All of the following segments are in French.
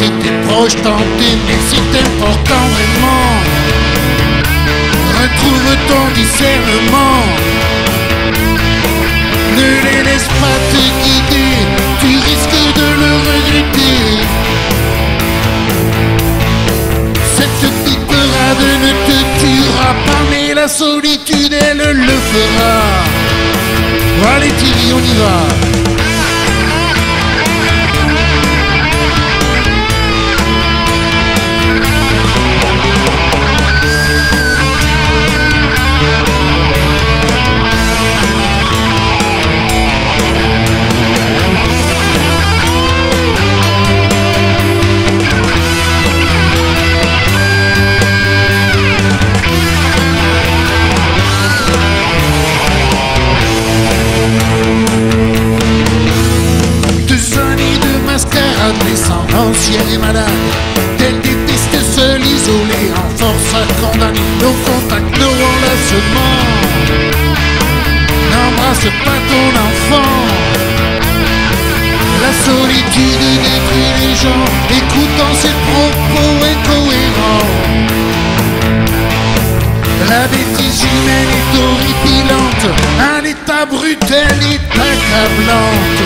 si t'es proche, t'entends, mais si t'es important vraiment, retrouve ton discernement. Ne les laisse pas te guider, tu risques de le regretter. Cette petite parade ne te tuera pas, mais la solitude elle le fera. Allez Thierry, on y va. Thierry est malade, elle déteste se l'isoler, en force à condamner nos contacts, nos relâchements. N'embrasse pas ton enfant, la solitude détruit les gens. Écoutant ses propos incohérents, la bêtise humaine est horripilante, un état brutal est accablante.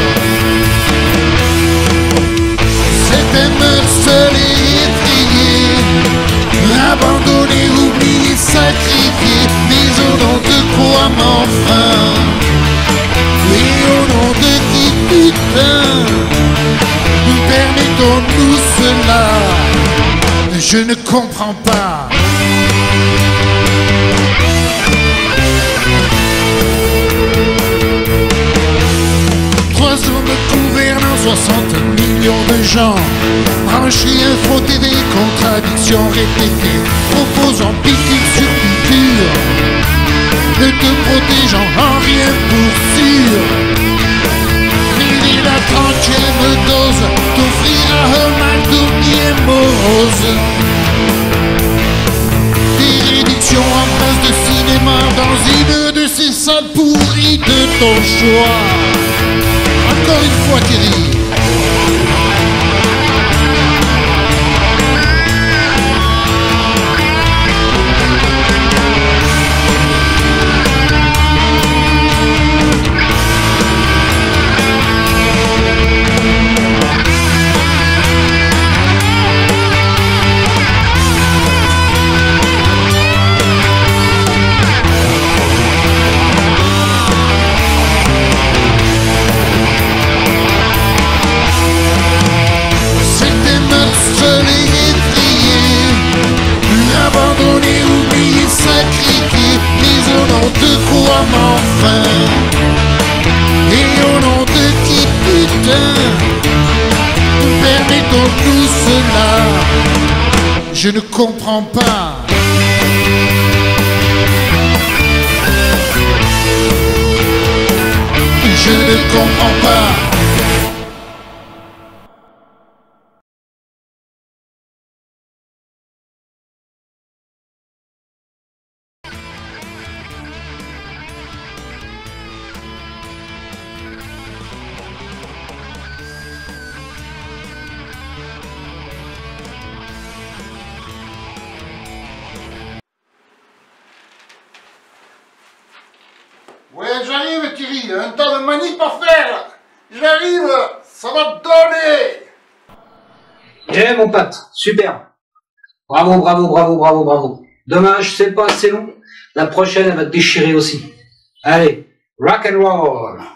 Seul et effrayé, abandonné, oublié, sacrifié, mais au nom de quoi m'enfrein, et au nom de qui putain, nous permettons-nous cela, je ne comprends pas. Trois hommes gouvernant 60 millions de gens, branchés, infrontés des contradictions répétées, proposant piqûre sur piqûre, ne te protégeant en rien pour sûr. Mais la 30e dose t'offrira un mal tourné morose. Des réductions en place de cinéma dans une de ces salles pourries de ton choix. Encore une fois Thierry. Tout cela, je ne comprends pas. Je ne comprends pas. J'arrive Thierry, un tas de manip à faire. J'arrive, ça va donner. Eh mon pote, super. Bravo, bravo, bravo, bravo, bravo. Dommage, c'est pas assez long. La prochaine, elle va te déchirer aussi. Allez, rock and roll.